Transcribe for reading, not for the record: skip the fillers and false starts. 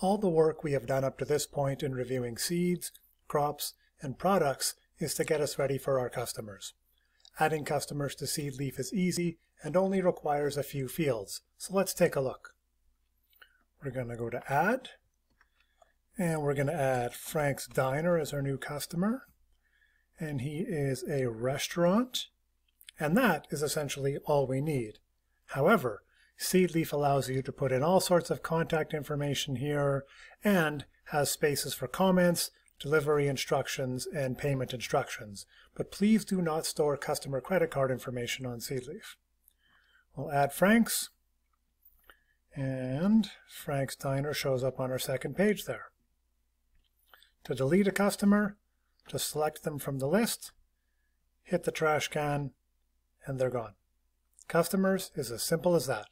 All the work we have done up to this point in reviewing seeds, crops, and products is to get us ready for our customers. Adding customers to SeedLeaf is easy and only requires a few fields, so let's take a look. We're going to go to Add, and we're going to add Frank's Diner as our new customer, and he is a restaurant, and that is essentially all we need. However, SeedLeaf allows you to put in all sorts of contact information here and has spaces for comments, delivery instructions, and payment instructions. But please do not store customer credit card information on SeedLeaf. We'll add Frank's, and Frank's Diner shows up on our second page there. To delete a customer, just select them from the list, hit the trash can, and they're gone. Customers is as simple as that.